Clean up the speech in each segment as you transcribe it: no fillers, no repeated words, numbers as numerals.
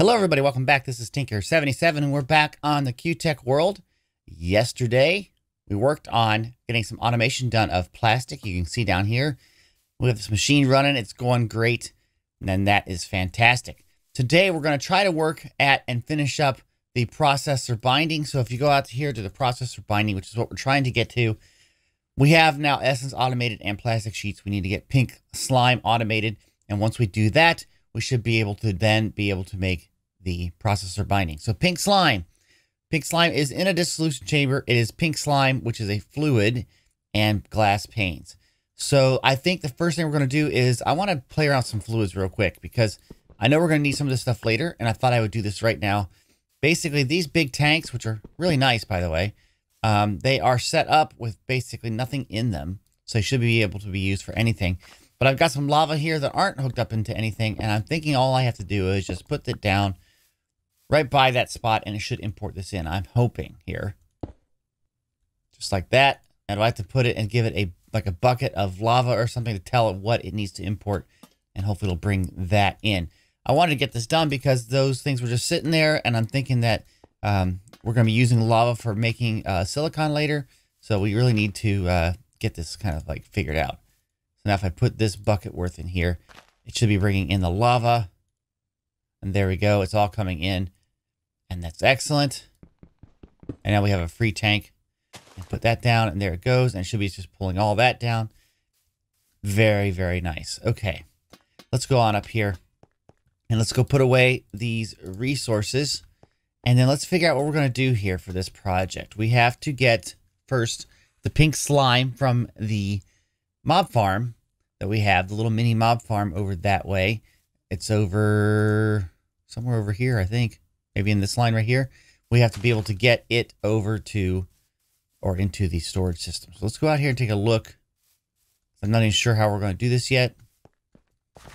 Hello everybody, welcome back. This is Tinker77 and we're back on the QTech world. Yesterday, we worked on getting some automation done of plastic. You can see down here, we have this machine running. It's going great. And then that is fantastic. Today, we're going to try to work at and finish up the processor binding. So if you go out here to the processor binding, which is what we're trying to get to, we have now Essence automated and plastic sheets. We need to get pink slime automated. And once we do that, we should be able to then be able to make the processor binding. So pink slime. Pink slime is in a dissolution chamber. It is pink slime, which is a fluid, and glass panes. So I think the first thing we're going to do is I want to play around some fluids real quick because I know we're going to need some of this stuff later, and I thought I would do this right now. Basically, these big tanks, which are really nice, by the way, they are set up with basically nothing in them. So they should be able to be used for anything. But I've got some lava here that aren't hooked up into anything, and I'm thinking all I have to do is just put it down right by that spot, and it should import this in. I'm hoping here. Just like that. And I have to put it and give it a like a bucket of lava or something to tell it what it needs to import, and hopefully it'll bring that in. I wanted to get this done because those things were just sitting there, and I'm thinking that we're going to be using lava for making silicon later, so we really need to get this kind of like figured out. So now if I put this bucket worth in here, it should be bringing in the lava. And there we go. It's all coming in. And that's excellent. And now we have a free tank. And put that down. And there it goes. And it should be just pulling all that down. Very, very nice. Okay. Let's go on up here. And let's go put away these resources. And then let's figure out what we're going to do here for this project. We have to get first the pink slime from the mob farm that we have, the little mini mob farm over that way. It's over somewhere over here, I think, maybe in this line right here. We have to be able to get it over to or into the storage system. So let's go out here and take a look. I'm not even sure how we're going to do this yet. Okay,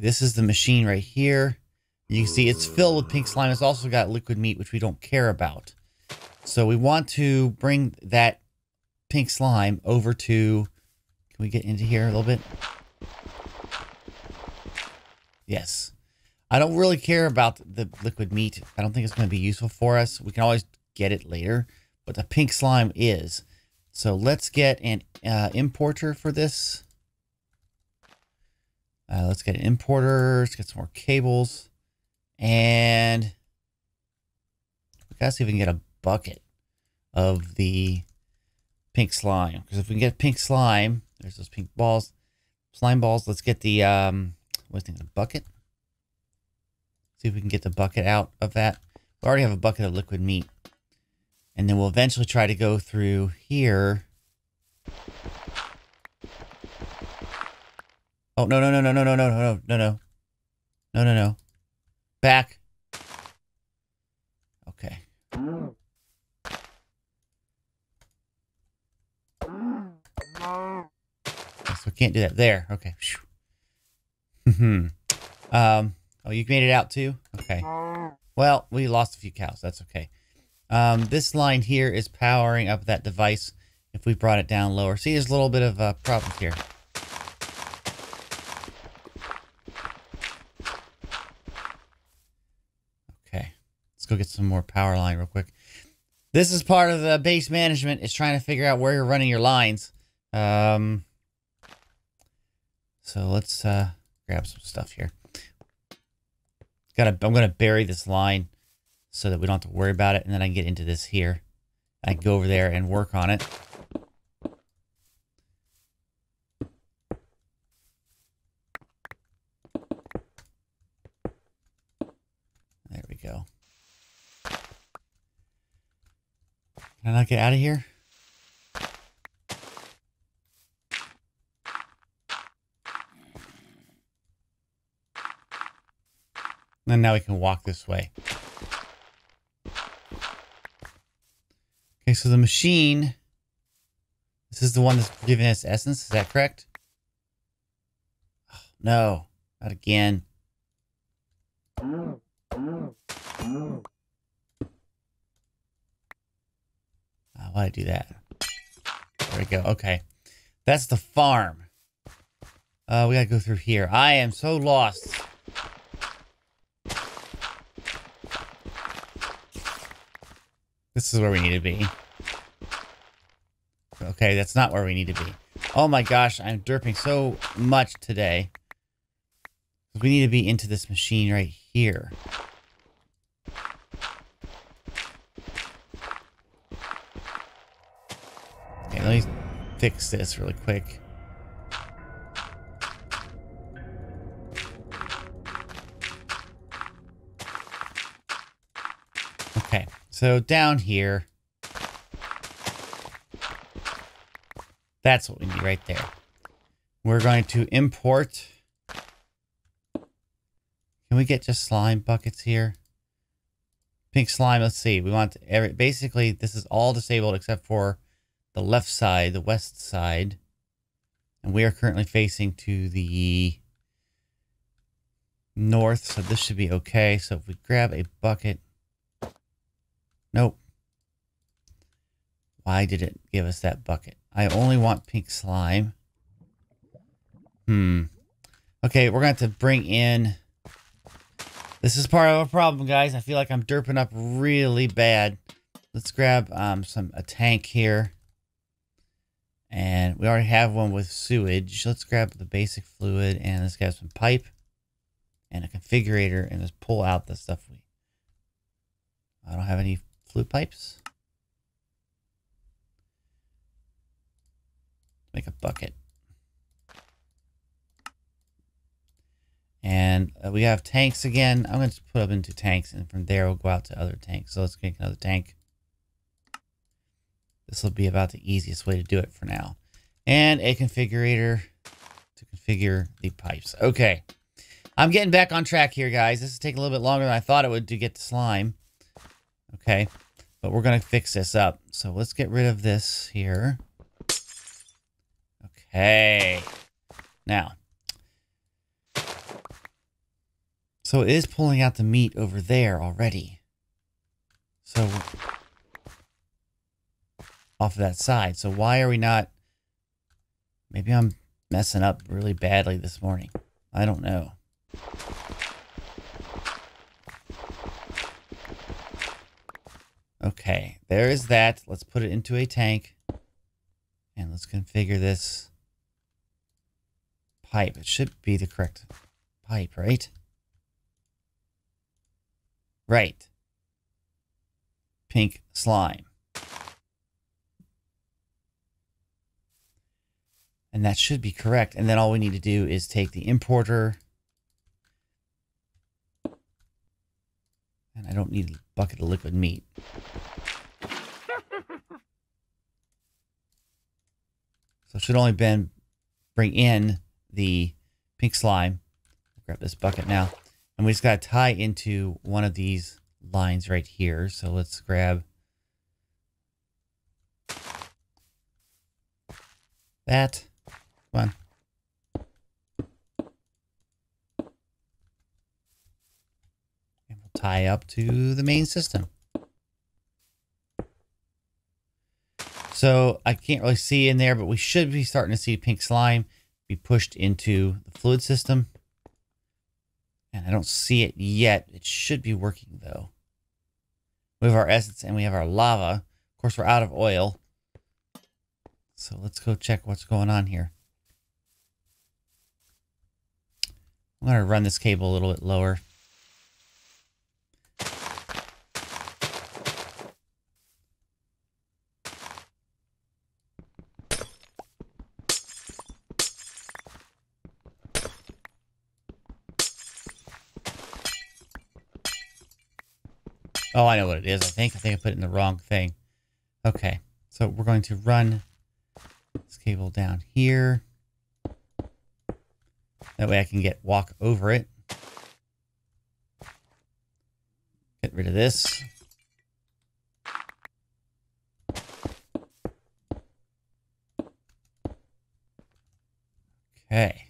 this is the machine right here. You can see it's filled with pink slime. It's also got liquid meat, which we don't care about. So we want to bring that pink slime over to, can we get into here a little bit? Yes. I don't really care about the liquid meat. I don't think it's going to be useful for us. We can always get it later, but the pink slime is. So let's get an importer for this. Let's get an importer. Let's get some more cables. And we gotta see if we can get a bucket of the pink slime. Because if we can get pink slime, there's those pink balls, slime balls. Let's get the, the bucket. See if we can get the bucket out of that. We already have a bucket of liquid meat. And then we'll eventually try to go through here. Oh, no. Back. Okay. So we can't do that there. Okay. Oh, you made it out too? Okay. Well, we lost a few cows. That's okay. This line here is powering up that device. If we brought it down lower. See, there's a little bit of a problem here. Okay. Let's go get some more power line real quick. This is part of the base management is trying to figure out where you're running your lines. So let's, grab some stuff here. I'm going to bury this line so that we don't have to worry about it. And then I can get into this here. I can go over there and work on it. There we go. Can I not get out of here? And now we can walk this way. Okay, so the machine, this is the one that's giving us essence. Is that correct? Oh, no, not again. Why'd I do that? There we go. Okay. That's the farm. We gotta go through here. I am so lost. This is where we need to be. Okay, that's not where we need to be. Oh my gosh, I'm derping so much today. We need to be into this machine right here. Okay, let me fix this really quick. Okay, so down here. That's what we need right there. We're going to import. Can we get just slime buckets here? Pink slime, let's see. We want every, basically this is all disabled except for the left side, the west side. And we are currently facing to the north, so this should be okay. So if we grab a bucket. Nope. Why did it give us that bucket? I only want pink slime. Okay, we're going to have to bring in... This is part of a problem, guys. I feel like I'm derping up really bad. Let's grab a tank here. And we already have one with sewage. Let's grab the basic fluid and let's grab some pipe and a configurator and just pull out the stuff. I don't have any fluid pipes. Make a bucket. And we have tanks again. I'm going to put them into tanks, and from there we'll go out to other tanks. So let's make another tank. This will be about the easiest way to do it for now. And a configurator to configure the pipes. Okay. I'm getting back on track here, guys. This is taking a little bit longer than I thought it would to get the slime. Okay. But we're going to fix this up. So let's get rid of this here. Okay. Now. So it is pulling out the meat over there already. So off of that side. So why are we not? Maybe I'm messing up really badly this morning. I don't know. Okay, there is that. Let's put it into a tank. And let's configure this pipe. It should be the correct pipe, right? Right. Pink slime. And that should be correct. And then all we need to do is take the importer. And I don't need a bucket of liquid meat. So it should only bring in the pink slime. Grab this bucket now. And we just got to tie into one of these lines right here. So let's grab that one. And we'll tie up to the main system. So I can't really see in there, but we should be starting to see pink slime be pushed into the fluid system. And I don't see it yet. It should be working, though. We have our essence and we have our lava. Of course, we're out of oil. So let's go check what's going on here. I'm going to run this cable a little bit lower. Oh, I know what it is. I think I put it in the wrong thing. Okay, so we're going to run this cable down here. That way I can walk over it. Get rid of this. Okay.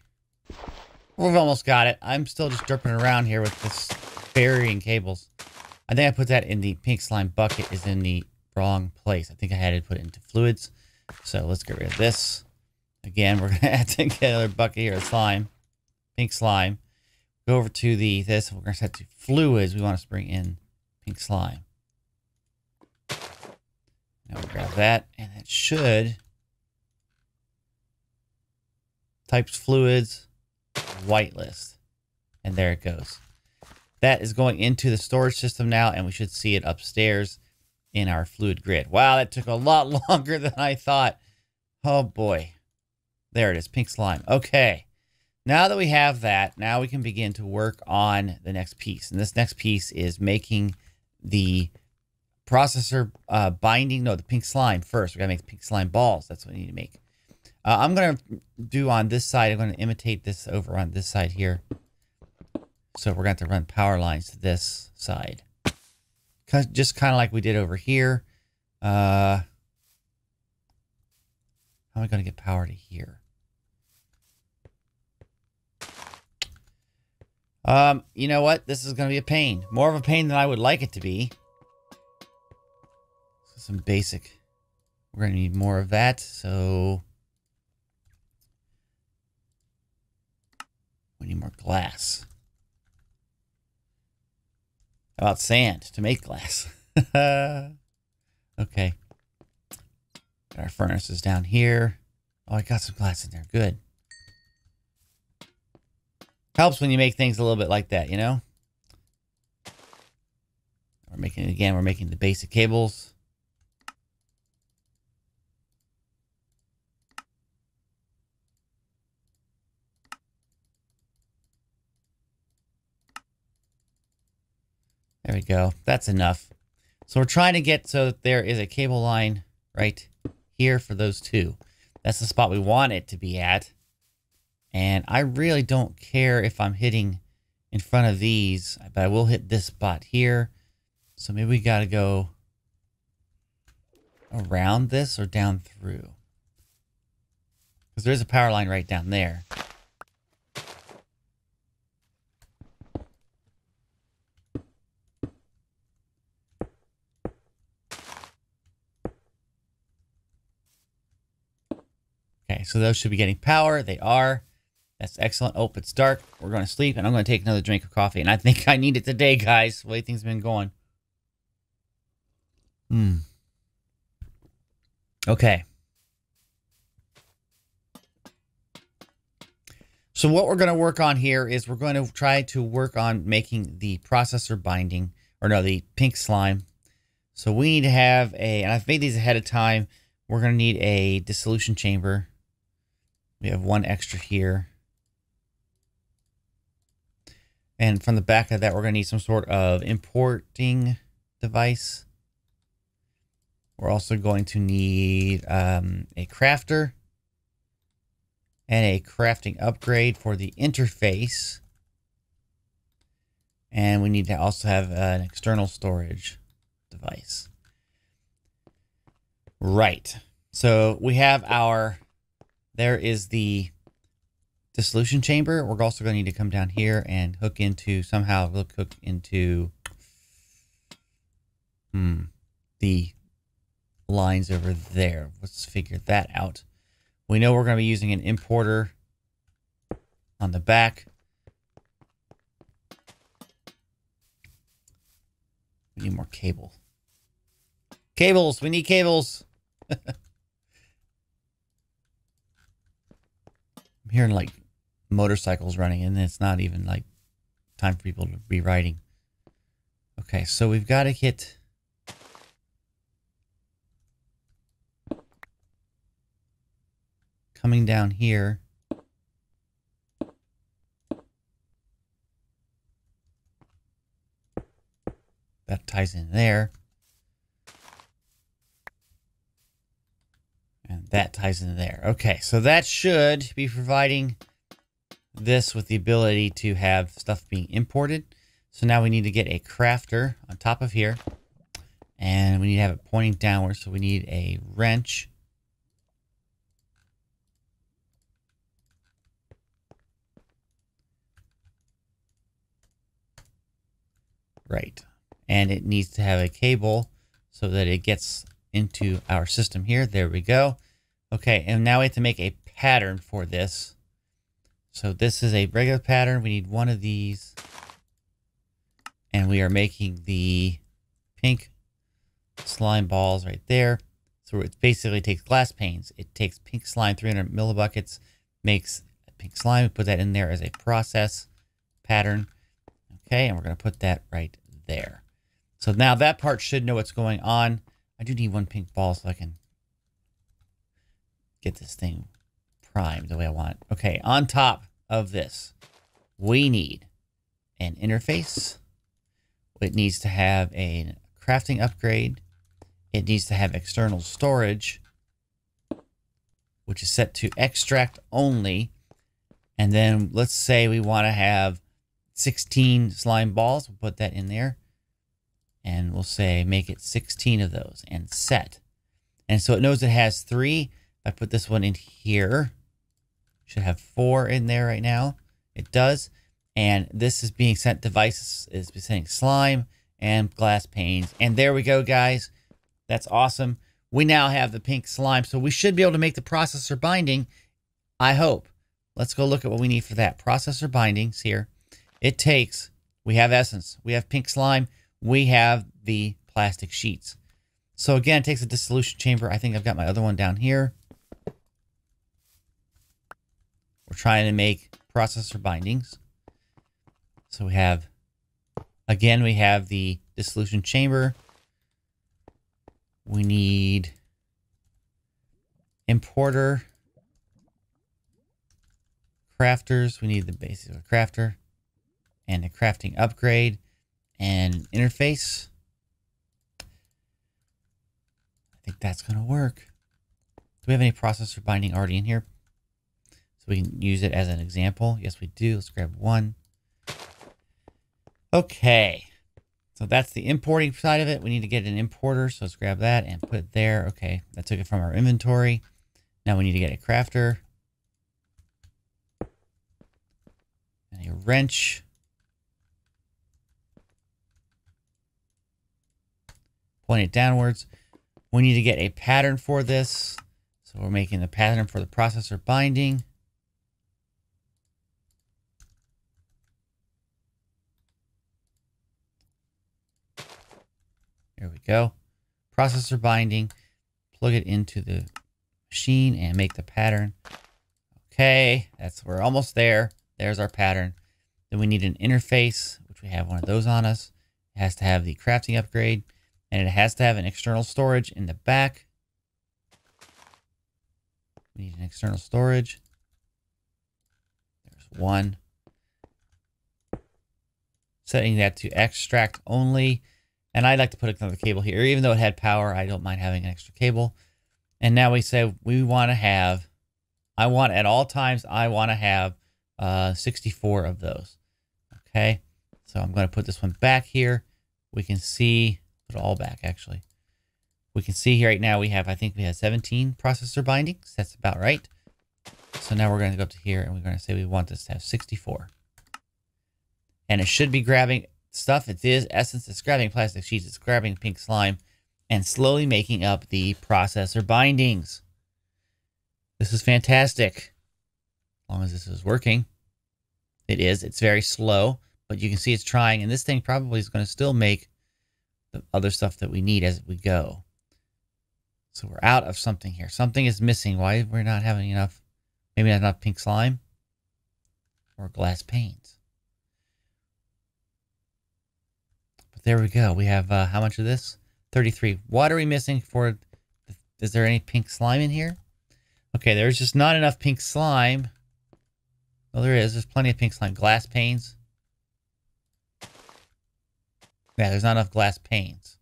We've almost got it. I'm still just derping around here with this burying cables. I think I put that in the pink slime bucket is in the wrong place. I think I had to put it into fluids. So let's get rid of this. Again, we're going to have to get another bucket here of slime, pink slime. Go over to the, this, we're going to set to fluids. We want to bring in pink slime. Now we'll grab that, and it should, types fluids, whitelist. And there it goes. That is going into the storage system now, and we should see it upstairs in our fluid grid. Wow, that took a lot longer than I thought. Oh boy. There it is, pink slime. Okay. Now that we have that, now we can begin to work on the next piece. And this next piece is making the processor binding, no, the pink slime first. We're gonna make the pink slime balls. That's what we need to make. I'm gonna do on this side, I'm gonna imitate this over on this side here. So we're gonna have to run power lines to this side. Just kind of like we did over here. How am I gonna get power to here? You know what? This is gonna be a pain. More of a pain than I would like it to be. So some basic. We're gonna need more of that, so we need more glass. How about sand to make glass? Okay. Got our furnaces down here. Oh, I got some glass in there. Good. Helps when you make things a little bit like that, you know? We're making, again, we're making the basic cables. There we go. That's enough. So we're trying to get so that there is a cable line right here for those two. That's the spot we want it to be at. And I really don't care if I'm hitting in front of these, but I will hit this spot here. So maybe we got to go around this or down through. Because there's a power line right down there. Okay, so those should be getting power. They are. That's excellent. Oh, it's dark. We're going to sleep, and I'm going to take another drink of coffee. And I think I need it today, guys. The way things have been going. Okay. So what we're going to work on here is we're going to try to work on making the processor binding, or no, the pink slime. So we need to have a, and I've made these ahead of time. We're going to need a dissolution chamber. We have one extra here. And from the back of that, we're going to need some sort of importing device. We're also going to need a crafter and a crafting upgrade for the interface. And we need to also have an external storage device. Right. So we have our... There is the dissolution chamber. We're also going to need to come down here and hook into somehow. We'll hook into the lines over there. Let's figure that out. We know we're going to be using an importer on the back. We need more cable. Cables. We need cables. I'm hearing like motorcycles running, and it's not even like time for people to be riding. Okay, so we've got to hit. Coming down here. That ties in there. And that ties in there. Okay, so that should be providing this with the ability to have stuff being imported. So now we need to get a crafter on top of here. And we need to have it pointing downward. So we need a wrench. Right. And it needs to have a cable so that it gets... into our system here. There we go. Okay, and now we have to make a pattern for this. So this is a regular pattern. We need one of these. And we are making the pink slime balls right there. So it basically takes glass panes. It takes pink slime, 300 millibuckets, makes pink slime. We put that in there as a process pattern. Okay, and we're going to put that right there. So now that part should know what's going on. I do need one pink ball so I can get this thing primed the way I want it. Okay, on top of this, we need an interface. It needs to have a crafting upgrade. It needs to have external storage, which is set to extract only. And then let's say we want to have 16 slime balls. We'll put that in there. And we'll say make it 16 of those and set. And so it knows it has 3. I put this one in here. Should have 4 in there right now. It does. And this is being sent devices, is sending slime and glass panes. And there we go, guys. That's awesome. We now have the pink slime. So we should be able to make the processor binding, I hope. Let's go look at what we need for that. Processor bindings here. It takes, we have essence, we have pink slime, we have the plastic sheets. So again, it takes a dissolution chamber. I think I've got my other one down here. We're trying to make processor bindings. So we have, again, we have the dissolution chamber. We need importer, crafters. We need the basic crafter and a crafting upgrade and interface. I think that's going to work. Do we have any processor binding already in here? So we can use it as an example. Yes, we do. Let's grab one. Okay. So that's the importing side of it. We need to get an importer. So let's grab that and put it there. Okay. That took it from our inventory. Now we need to get a crafter and a wrench. Point it downwards. We need to get a pattern for this. So we're making the pattern for the processor binding. There we go. Processor binding. Plug it into the machine and make the pattern. Okay, that's, we're almost there. There's our pattern. Then we need an interface, which we have one of those on us. It has to have the crafting upgrade, and it has to have an external storage in the back. We need an external storage. There's one. Setting that to extract only. And I'd like to put another cable here. Even though it had power, I don't mind having an extra cable. And now we say we want to have, I want at all times, I want to have 64 of those. Okay. So I'm going to put this one back here. We can see, put it all back actually. We can see here right now we have, I think we have 17 processor bindings. That's about right. So now we're going to go up to here and we're going to say we want this to have 64. And it should be grabbing stuff. It is essence. It's grabbing plastic sheets. It's grabbing pink slime and slowly making up the processor bindings. This is fantastic. As long as this is working, it is. It's very slow, but you can see it's trying. And this thing probably is going to still make the other stuff that we need as we go. So we're out of something here. Something is missing. Why we're not having enough, maybe not enough pink slime or glass panes. There we go. We have, how much of this? 33. What are we missing for? Is there any pink slime in here? Okay. There's just not enough pink slime. Well, there is. There's plenty of pink slime. Glass panes. Yeah, there's not enough glass panes.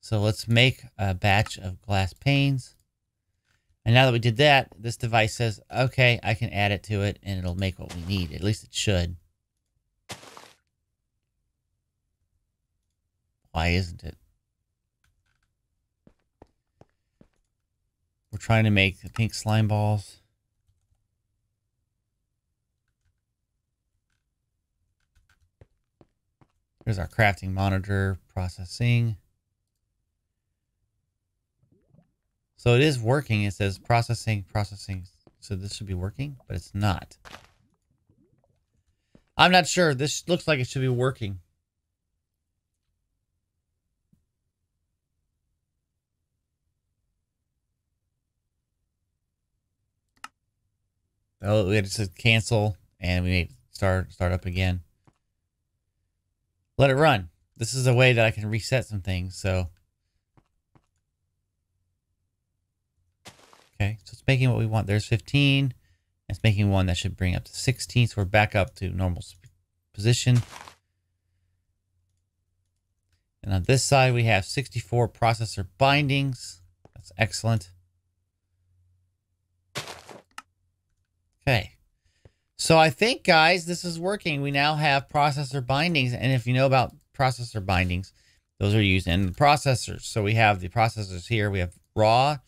So let's make a batch of glass panes. And now that we did that, this device says, okay, I can add it to it and it'll make what we need. At least it should. Why isn't it? We're trying to make the pink slime balls. Here's our crafting monitor processing. So it is working. It says processing, so this should be working, but it's not. I'm not sure. This looks like it should be working. Oh, it said cancel, and we need to start up again. Let it run. This is a way that I can reset some things. So, okay, so it's making what we want. There's 15. It's making one that should bring up to 16. So we're back up to normal position. And on this side, we have 64 processor bindings. That's excellent. Okay. So I think, guys, this is working. We now have processor bindings. And if you know about processor bindings, those are used in the processors. So we have the processors here. We have raw,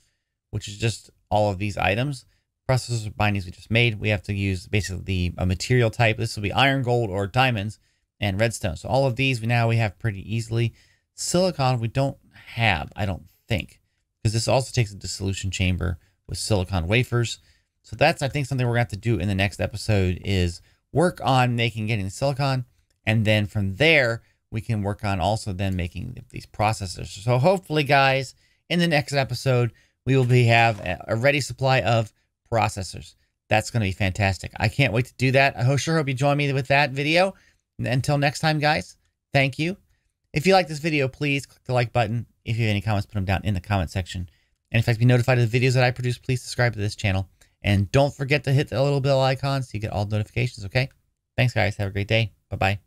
which is just all of these items. Processor bindings we just made. We have to use basically a material type. This will be iron, gold, or diamonds, and redstone. So all of these we have pretty easily. Silicon we don't have, I don't think, because this also takes a dissolution chamber with silicon wafers. So that's, I think, something we're going to have to do in the next episode is work on getting the silicon. And then from there, we can work on also then making these processors. So hopefully, guys, in the next episode, we will have a ready supply of processors. That's going to be fantastic. I can't wait to do that. I sure hope you join me with that video. Until next time, guys, thank you. If you like this video, please click the like button. If you have any comments, put them down in the comment section. And if you'd like to be notified of the videos that I produce, please subscribe to this channel. And don't forget to hit the little bell icon so you get all notifications, okay? Thanks, guys. Have a great day. Bye-bye.